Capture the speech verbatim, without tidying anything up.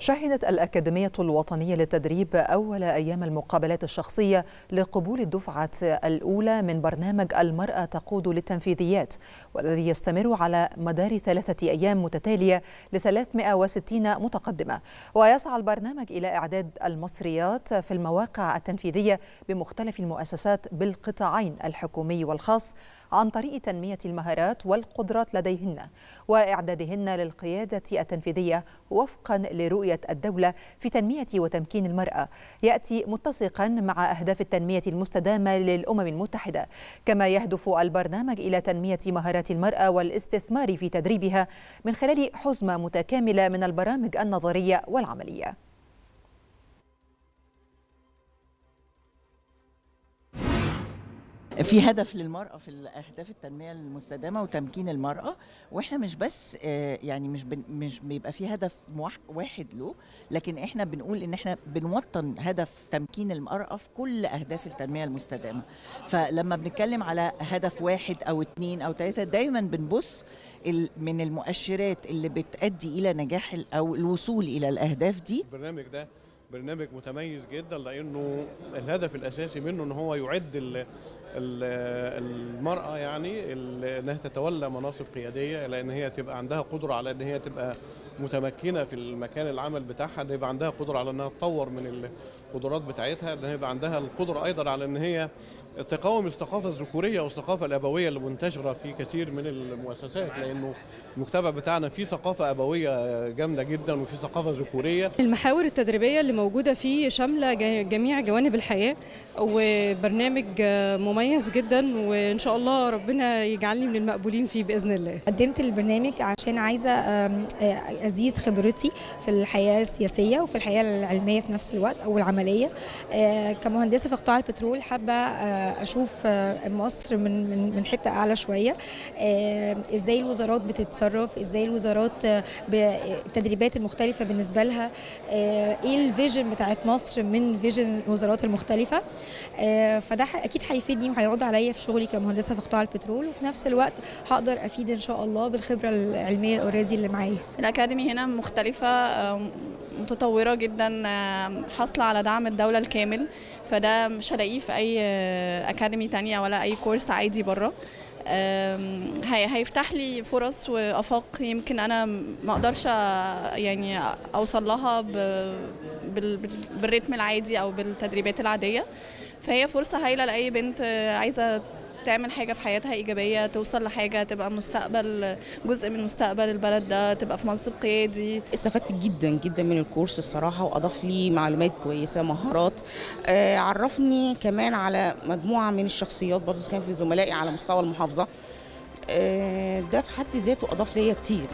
شهدت الأكاديمية الوطنية للتدريب أول أيام المقابلات الشخصية لقبول الدفعة الأولى من برنامج المرأة تقود للتنفيذيات، والذي يستمر على مدار ثلاثة أيام متتالية لثلاثمائة وستين متقدمة. ويسعى البرنامج إلى إعداد المصريات في المواقع التنفيذية بمختلف المؤسسات بالقطاعين الحكومي والخاص عن طريق تنمية المهارات والقدرات لديهن وإعدادهن للقيادة التنفيذية وفقا لرؤية الدولة في تنمية وتمكين المرأة، يأتي متسقا مع أهداف التنمية المستدامة للأمم المتحدة. كما يهدف البرنامج إلى تنمية مهارات المرأة والاستثمار في تدريبها من خلال حزمة متكاملة من البرامج النظرية والعملية. في هدف للمرأة في أهداف التنمية المستدامة وتمكين المرأة، وإحنا مش بس يعني مش مش بيبقى في هدف واحد له، لكن إحنا بنقول إن إحنا بنوطن هدف تمكين المرأة في كل أهداف التنمية المستدامة. فلما بنتكلم على هدف واحد أو اتنين أو تلاتة دايما بنبص من المؤشرات اللي بتؤدي إلى نجاح أو الوصول إلى الأهداف دي. البرنامج ده برنامج متميز جدا، لأنه الهدف الأساسي منه إن هو يعد ال المرأة يعني انها تتولى مناصب قيادية، لان هي تبقى عندها قدرة على ان هي تبقى متمكنة في المكان العمل بتاعها، ان يبقى عندها قدرة على انها تطور من القدرات بتاعتها، ان يبقى عندها القدرة ايضا على ان هي تقاوم الثقافة الذكورية والثقافة الابوية اللي منتشرة في كثير من المؤسسات، لانه المجتمع بتاعنا فيه ثقافة ابوية جامدة جدا وفي ثقافة ذكورية. المحاور التدريبية اللي موجودة فيه شاملة جميع جوانب الحياة، وبرنامج مميز جدا، وان شاء الله ربنا يجعلني من المقبولين فيه باذن الله. قدمت البرنامج عشان عايزه ازيد خبرتي في الحياه السياسيه وفي الحياه العلميه في نفس الوقت او العمليه. كمهندسه في قطاع البترول حابه اشوف مصر من من حته اعلى شويه، ازاي الوزارات بتتصرف، ازاي الوزارات بالتدريبات المختلفه بالنسبه لها، ايه الفيجن بتاعت مصر من فيجن الوزارات المختلفه. فده اكيد هيفيد وهيعود عليا في شغلي كمهندسه في قطاع البترول، وفي نفس الوقت هقدر افيد ان شاء الله بالخبره العلميه الاوريدي اللي معايا. الاكاديمي هنا مختلفه متطوره جدا، حاصله على دعم الدوله الكامل، فده مش هلاقيه في اي اكاديمي ثانيه ولا اي كورس عادي بره. هيفتح لي فرص وافاق يمكن انا ما اقدرش يعني اوصل لها بالريتم العادي او بالتدريبات العاديه. فهي فرصة هايلة لأي بنت عايزة تعمل حاجة في حياتها إيجابية، توصل لحاجة، تبقى مستقبل، جزء من مستقبل البلد ده، تبقى في منصب قيادي. استفدت جدا جدا من الكورس الصراحة، وأضاف لي معلومات كويسة، مهارات، آه عرفني كمان على مجموعة من الشخصيات برضه كان في زملائي على مستوى المحافظة، آه ده في حد ذاته أضاف ليا كتير.